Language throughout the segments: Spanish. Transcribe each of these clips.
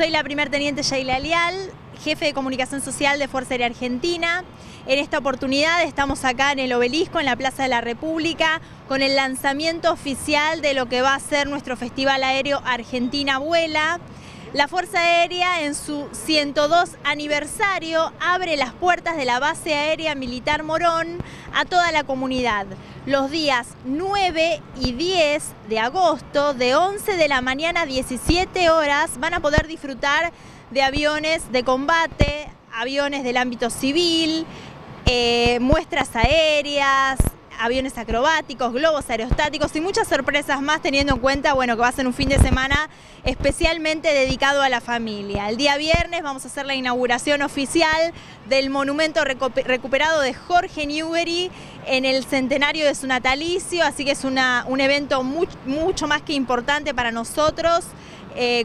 Soy la primer teniente Jaila Alial, jefe de comunicación social de Fuerza Aérea Argentina. En esta oportunidad estamos acá en el Obelisco, en la Plaza de la República, con el lanzamiento oficial de lo que va a ser nuestro Festival Aéreo Argentina Vuela. La Fuerza Aérea, en su 102 aniversario, abre las puertas de la Base Aérea Militar Morón a toda la comunidad. Los días 9 y 10 de agosto, de 11 de la mañana a 17 horas, van a poder disfrutar de aviones de combate, aviones del ámbito civil, muestras aéreas, aviones acrobáticos, globos aerostáticos y muchas sorpresas más, teniendo en cuenta que va a ser un fin de semana especialmente dedicado a la familia. El día viernes vamos a hacer la inauguración oficial del monumento recuperado de Jorge Newbery en el centenario de su natalicio, así que es un evento mucho más que importante para nosotros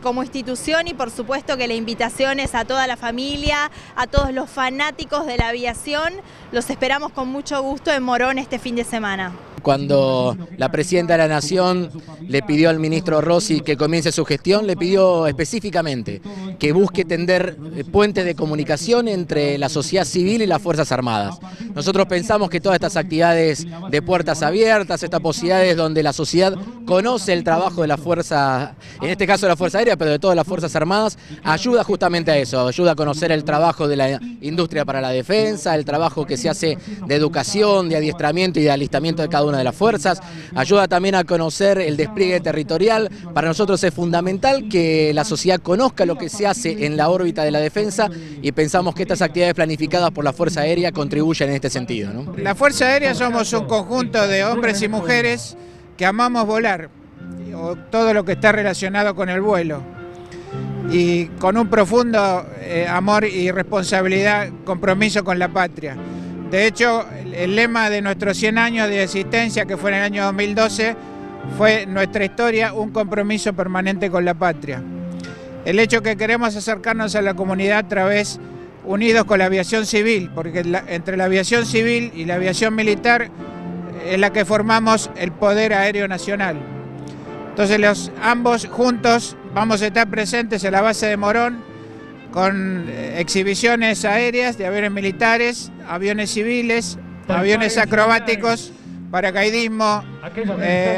como institución, y por supuesto que la invitación es a toda la familia, a todos los fanáticos de la aviación. Los esperamos con mucho gusto en Morón este fin de semana. Cuando la Presidenta de la Nación le pidió al Ministro Rossi que comience su gestión, le pidió específicamente que busque tender puentes de comunicación entre la sociedad civil y las Fuerzas Armadas. Nosotros pensamos que todas estas actividades de puertas abiertas, estas posibilidades donde la sociedad conoce el trabajo de la Fuerza, en este caso de la Fuerza Aérea, pero de todas las Fuerzas Armadas, ayuda justamente a eso, ayuda a conocer el trabajo de la industria para la defensa, el trabajo que se hace de educación, de adiestramiento y de alistamiento de cada una de las fuerzas, ayuda también a conocer el despliegue territorial. Para nosotros es fundamental que la sociedad conozca lo que se hace en la órbita de la defensa, y pensamos que estas actividades planificadas por la Fuerza Aérea contribuyen en este sentido, ¿no? La Fuerza Aérea somos un conjunto de hombres y mujeres que amamos volar, o todo lo que está relacionado con el vuelo, y con un profundo amor y responsabilidad, compromiso con la patria. De hecho, el lema de nuestros 100 años de existencia, que fue en el año 2012, fue nuestra historia, un compromiso permanente con la patria. El hecho que queremos acercarnos a la comunidad a través, unidos con la aviación civil, porque entre la aviación civil y la aviación militar es la que formamos el Poder Aéreo Nacional. Entonces ambos juntos vamos a estar presentes en la base de Morón, con exhibiciones aéreas de aviones militares, aviones civiles, aviones acrobáticos, paracaidismo,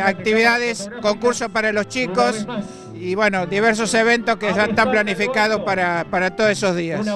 actividades, concursos para los chicos y diversos eventos que ya están planificados para todos esos días.